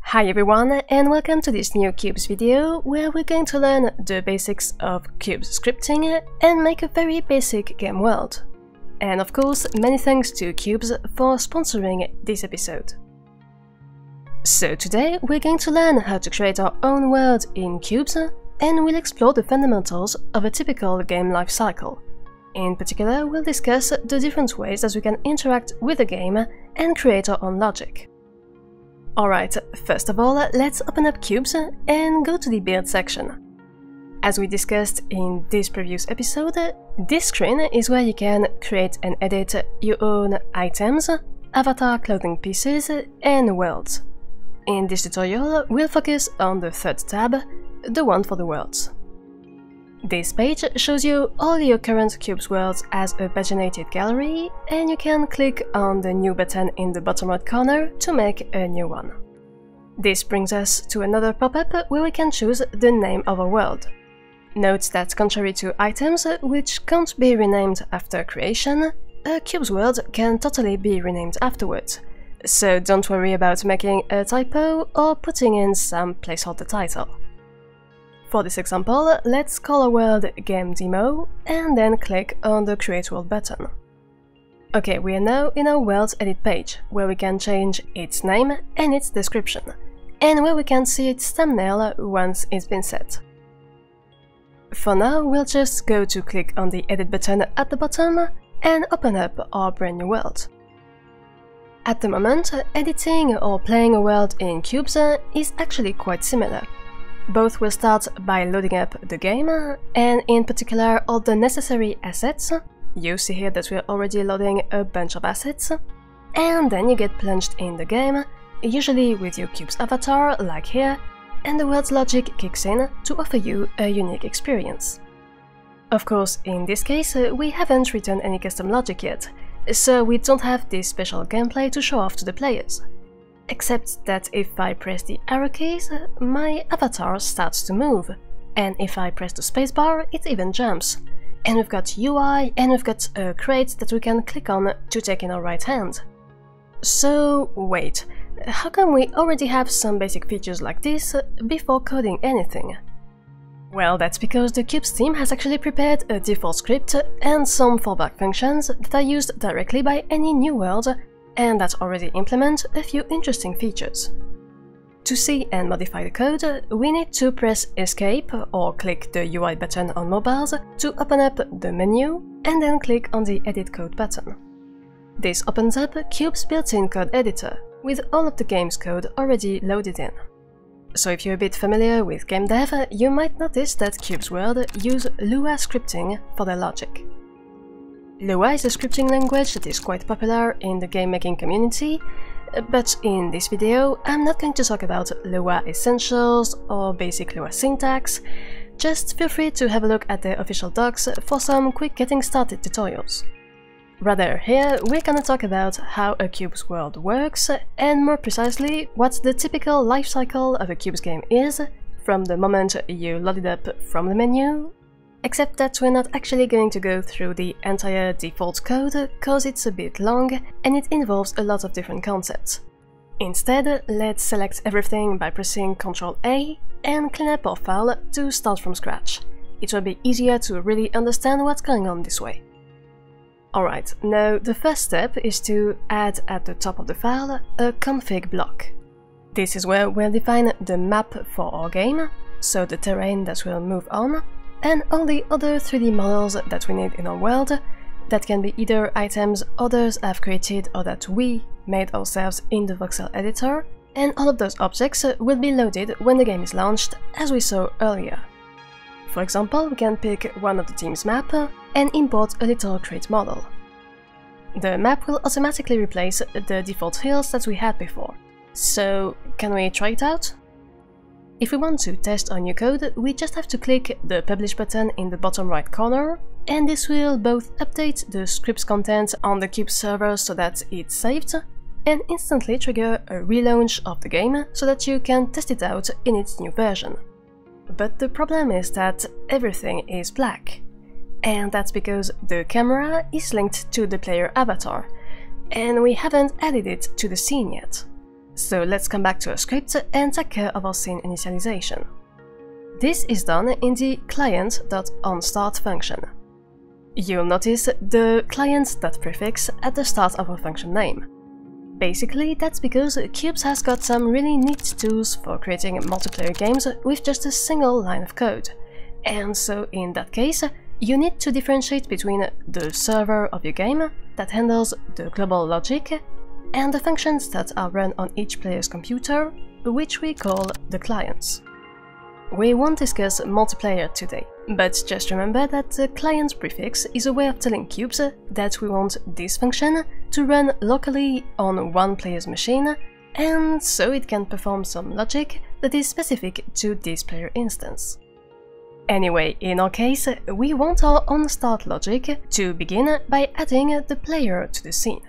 Hi everyone, and welcome to this new Cubzh video, where we're going to learn the basics of Cubzh scripting and make a very basic game world. And of course, many thanks to Cubzh for sponsoring this episode. So today we're going to learn how to create our own world in Cubzh, and we'll explore the fundamentals of a typical game life cycle. In particular, we'll discuss the different ways that we can interact with the game and create our own logic. Alright, first of all, let's open up Cubzh and go to the build section. As we discussed in this previous episode, this screen is where you can create and edit your own items, avatar clothing pieces, and worlds. In this tutorial, we'll focus on the third tab, the one for the worlds. This page shows you all your current Cubzh worlds as a paginated gallery, and you can click on the new button in the bottom right corner to make a new one. This brings us to another pop-up where we can choose the name of our world. Note that contrary to items, which can't be renamed after creation, a Cubzh world can totally be renamed afterwards, so don't worry about making a typo or putting in some placeholder title. For this example, let's call our world Game Demo and then click on the Create World button. Okay, we are now in our world's edit page, where we can change its name and its description, and where we can see its thumbnail once it's been set. For now, we'll just go to click on the Edit button at the bottom and open up our brand new world. At the moment, editing or playing a world in Cubzh is actually quite similar. Both will start by loading up the game, and in particular all the necessary assets. You see here that we're already loading a bunch of assets. And then you get plunged in the game, usually with your Cubzh avatar, like here, and the world's logic kicks in to offer you a unique experience. Of course, in this case, we haven't written any custom logic yet, so we don't have this special gameplay to show off to the players. Except that if I press the arrow keys, my avatar starts to move, and if I press the spacebar, it even jumps. And we've got UI, and we've got a crate that we can click on to take in our right hand. So wait, how come we already have some basic features like this before coding anything? Well, that's because the Cubzh team has actually prepared a default script and some fallback functions that are used directly by any new world, and that already implements a few interesting features. To see and modify the code, we need to press Escape or click the UI button on mobiles to open up the menu, and then click on the Edit Code button. This opens up Cubzh's built-in code editor, with all of the game's code already loaded in. So if you're a bit familiar with game dev, you might notice that Cubzh world use Lua scripting for their logic. Lua is a scripting language that is quite popular in the game-making community, but in this video I'm not going to talk about Lua essentials or basic Lua syntax. Just feel free to have a look at the official docs for some quick getting started tutorials. Rather, here we're gonna talk about how a Cubzh world works, and more precisely what the typical life cycle of a Cubzh game is, from the moment you load it up from the menu. Except that we're not actually going to go through the entire default code, cause it's a bit long and it involves a lot of different concepts. Instead, let's select everything by pressing Ctrl-A and clean up our file to start from scratch. It will be easier to really understand what's going on this way. Alright, now the first step is to add at the top of the file a config block. This is where we'll define the map for our game, so the terrain that we'll move on, and all the other 3D models that we need in our world, that can be either items others have created or that we made ourselves in the voxel editor, and all of those objects will be loaded when the game is launched, as we saw earlier. For example, we can pick one of the team's map and import a little crate model. The map will automatically replace the default hills that we had before, so can we try it out? If we want to test our new code, we just have to click the Publish button in the bottom right corner, and this will both update the script's content on the Cubzh server so that it's saved, and instantly trigger a relaunch of the game so that you can test it out in its new version. But the problem is that everything is black. and that's because the camera is linked to the player avatar, and we haven't added it to the scene yet. So let's come back to our script and take care of our scene initialization. This is done in the Client.OnStart function. You'll notice the client prefix at the start of our function name. Basically, that's because Cubzh has got some really neat tools for creating multiplayer games with just a single line of code. And so in that case, you need to differentiate between the server of your game that handles the global logic and the functions that are run on each player's computer, which we call the clients. We won't discuss multiplayer today, but just remember that the client prefix is a way of telling Cubzh that we want this function to run locally on one player's machine, and so it can perform some logic that is specific to this player instance. Anyway, in our case, we want our OnStart logic to begin by adding the player to the scene.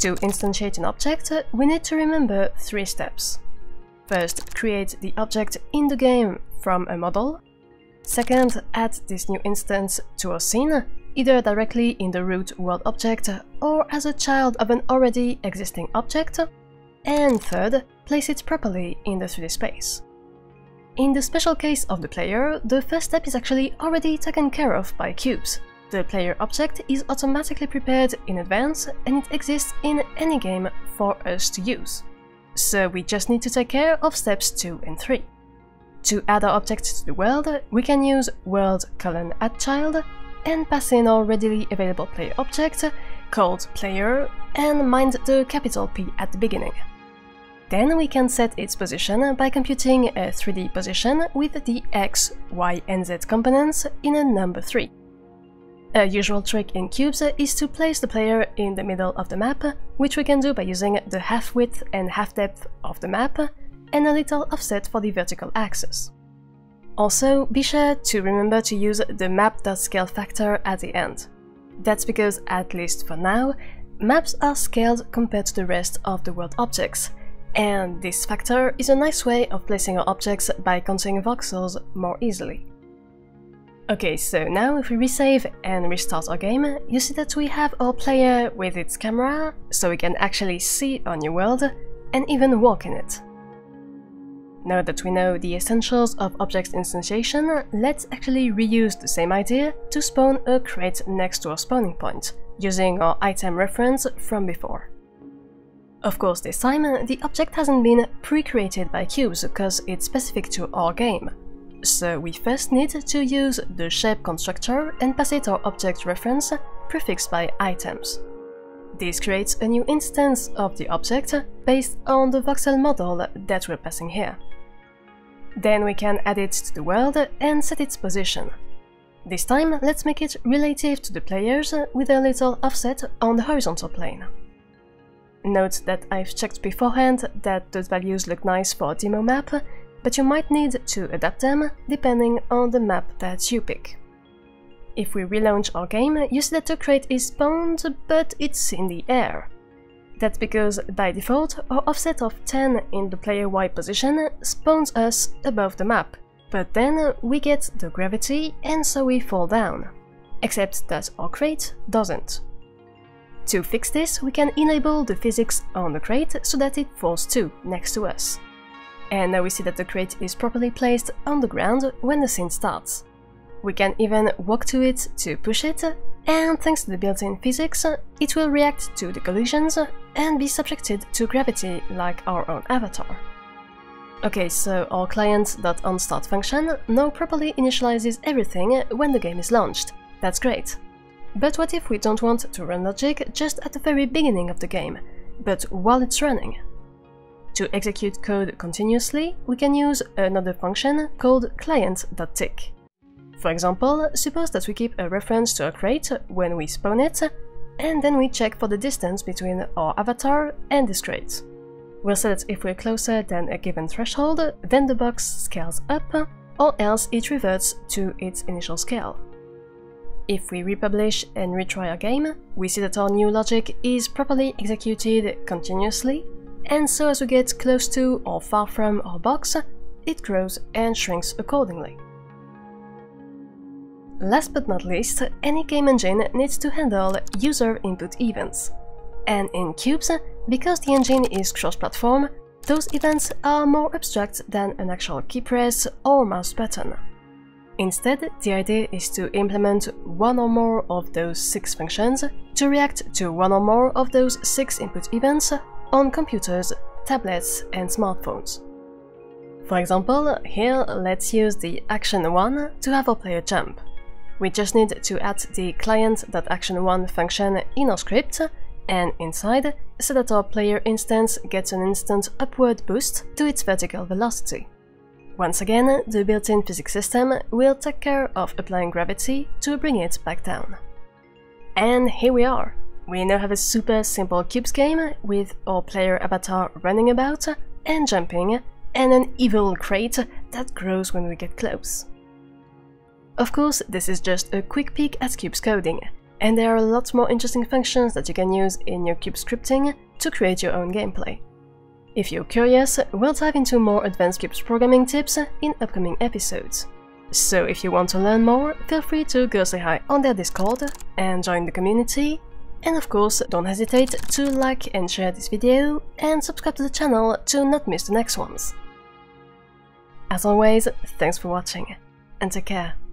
To instantiate an object, we need to remember three steps. First, create the object in the game from a model. Second, add this new instance to our scene, either directly in the root world object or as a child of an already existing object. And third, place it properly in the 3D space. In the special case of the player, the first step is actually already taken care of by Cubzh. The player object is automatically prepared in advance and it exists in any game for us to use. So we just need to take care of steps 2 and 3. To add our object to the world, we can use world:@child and pass in our readily available player object called player and mind the capital P at the beginning. Then we can set its position by computing a 3D position with the X, Y and Z components in a number 3. A usual trick in Cubzh is to place the player in the middle of the map, which we can do by using the half width and half depth of the map, and a little offset for the vertical axis. Also, be sure to remember to use the map.scale factor at the end. That's because, at least for now, maps are scaled compared to the rest of the world objects, and this factor is a nice way of placing our objects by counting voxels more easily. Okay, so now if we resave and restart our game, you see that we have our player with its camera, so we can actually see our new world, and even walk in it. Now that we know the essentials of object instantiation, let's actually reuse the same idea to spawn a crate next to our spawning point, using our item reference from before. Of course, this time, the object hasn't been pre-created by Cubzh, because it's specific to our game. So we first need to use the shape constructor and pass it our object reference, prefixed by items. This creates a new instance of the object based on the voxel model that we're passing here. Then we can add it to the world and set its position. This time, let's make it relative to the players with a little offset on the horizontal plane. Note that I've checked beforehand that those values look nice for a demo map, but you might need to adapt them depending on the map that you pick. If we relaunch our game, you see that the crate is spawned, but it's in the air. That's because, by default, our offset of 10 in the player Y position spawns us above the map, but then we get the gravity and so we fall down. Except that our crate doesn't. To fix this, we can enable the physics on the crate so that it falls too, next to us. And now we see that the crate is properly placed on the ground when the scene starts. We can even walk to it to push it, and thanks to the built-in physics, it will react to the collisions and be subjected to gravity like our own avatar. Okay, so our Client.OnStart function now properly initializes everything when the game is launched. That's great. But what if we don't want to run logic just at the very beginning of the game, but while it's running? To execute code continuously, we can use another function called Client.Tick. For example, suppose that we keep a reference to a crate when we spawn it, and then we check for the distance between our avatar and this crate. We'll set that if we're closer than a given threshold, then the box scales up, or else it reverts to its initial scale. If we republish and retry our game, we see that our new logic is properly executed continuously, and so as we get close to or far from our box, it grows and shrinks accordingly. Last but not least, any game engine needs to handle user input events. And in Cubzh, because the engine is cross-platform, those events are more abstract than an actual key press or mouse button. Instead, the idea is to implement one or more of those 6 functions to react to one or more of those 6 input events on computers, tablets and smartphones. For example, here let's use the action1 to have our player jump. We just need to add the client.action1 function in our script and inside, so that our player instance gets an instant upward boost to its vertical velocity. Once again, the built-in physics system will take care of applying gravity to bring it back down. And here we are! We now have a super simple Cubzh game with our player avatar running about and jumping, and an evil crate that grows when we get close. Of course, this is just a quick peek at Cubzh coding. And there are lots more interesting functions that you can use in your Cubzh scripting to create your own gameplay. If you're curious, we'll dive into more advanced Cubzh programming tips in upcoming episodes. So if you want to learn more, feel free to go say hi on their Discord and join the community. And of course, don't hesitate to like and share this video and subscribe to the channel to not miss the next ones. As always, thanks for watching and take care.